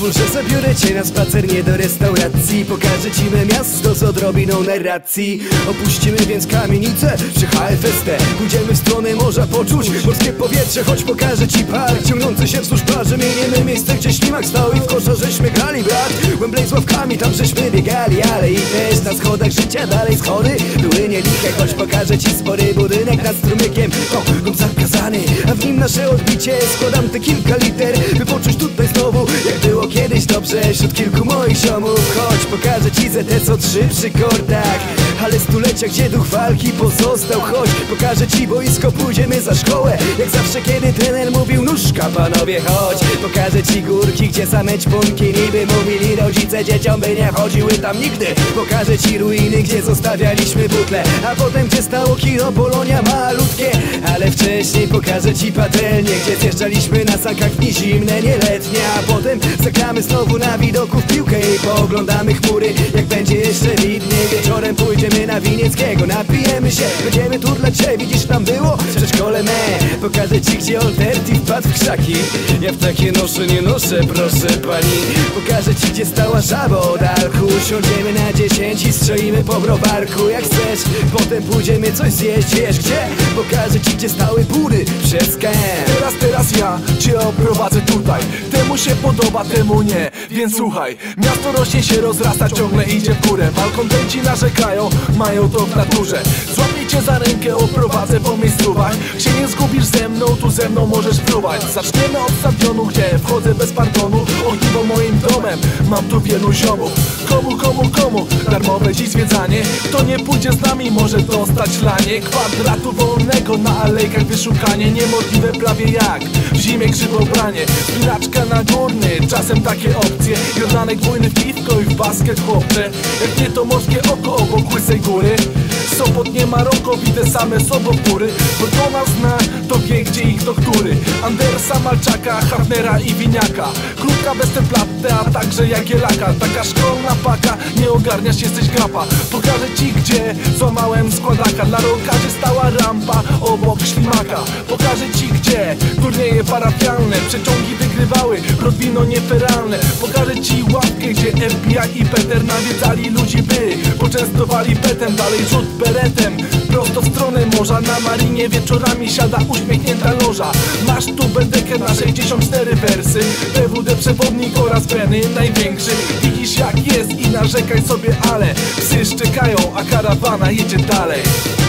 Pozwól, że zabiorę cię na spacer, nie do restauracji. Pokażę ci me miasto z odrobiną narracji. Opuścimy więc kamienicę czy HFST. Pójdziemy w stronę morza poczuć morskie powietrze. Choć pokażę ci park ciągnący się wzdłuż plaży. Mieniemy miejsce, gdzie ślimak stał i w kosza żeśmy grali, brat. Wembley z ławkami, tam żeśmy biegali. Ale i też na schodach życia dalej schody były nieliche. Choć pokażę ci spory budynek nad strumykiem, to dom zakazany, a w nim nasze odbicie. Składam te kilka liter, by poczuć tutaj znowu, jak było kiedyś dobrze wśród kilku moich ziomów. Chodź, pokażę ci ZTC-3 przy kordach, ale stulecia, gdzie duch walki pozostał. Chodź, pokażę ci boisko, pójdziemy za szkołę, jak zawsze kiedy trener mówił nóżka, panowie, chodź. Pokażę ci górki, gdzie same ćpunki niby mówili rodzice dzieciom, by nie chodziły tam nigdy. Pokażę ci ruiny, gdzie zostawialiśmy butle, a potem gdzie stało kino Polonia malutkie. Ale wcześniej pokażę ci patelnię, gdzie zjeżdżaliśmy na sankach w dni zimne, nieletnie. A potem zagramy znowu na widoku w piłkę i pooglądamy chmury, jak będzie jeszcze widniej. Wieczorem pójdziemy na Winieckiego, napijemy się, będziemy tu dla ciebie. Widzisz, tam było w przedszkole me. Pokażę ci, gdzie Olterti wpadł w krzaki. Ja w takie nosze nie noszę, proszę pani. Pokażę ci, gdzie stała żaba od alku. Siądziemy na 10 i stroimy po browarku, jak chcesz. Potem pójdziemy coś zjeść, wiesz gdzie? Pokażę ci, gdzie stały bury przez KM. Teraz ja cię oprowadzę tutaj. Temu się podoba, temu nie, więc słuchaj. Miasto rośnie, się rozrasta, ciągle idzie w górę. Malkontenci narzekają, mają to w naturze. Złapię cię za rękę, oprowadzę po miejscówach. Się nie zgubisz ze mną, tu ze mną możesz próbować. Zaczniemy od stadionu, gdzie wchodzę bez pardonu. Ogniwo moim domem, mam tu wielu ziomów. Komu? Darmowe dziś zwiedzanie. Kto nie pójdzie z nami, może dostać lanie. Kwadratu wolnego na alejkach wyszukanie. Niemożliwe prawie jak w zimie krzywobranie. Spinaczka na górny, czasem takie opcje. Jordanek wojny w piwko i w basket chłopcze. Jak nie to morskie oko obok łysej góry. Sopot nie Maroko, widzę same sobopury. Bo kto nas zna, to wie gdzie i kto który. Andersa, Malczaka, Hafnera i Winiaka. Krótka Westerplatte, a także Jagiellaka. Taka szkolna paka, nie ogarniasz, jesteś grapa. Pokażę ci, gdzie złamałem składaka. Dla rąkarzy stała rampa obok ślimaka. Pokażę ci, gdzie turnieje parafialne, przeciągi wygrywały, rodwino nieferalne. Pokażę ci łapkę, gdzie FBI i Peter nawiedzali ludzi, by poczęstowali petem. Dalej rzut beretem, prosto w stronę morza. Na marinie wieczorami siada uśmiechnięta loża. Masz tu bedekę na 64 wersy. PWD przewodnik oraz weny największy. Widzisz jak jest i narzekaj sobie, ale psy szczekają, a karawana jedzie dalej.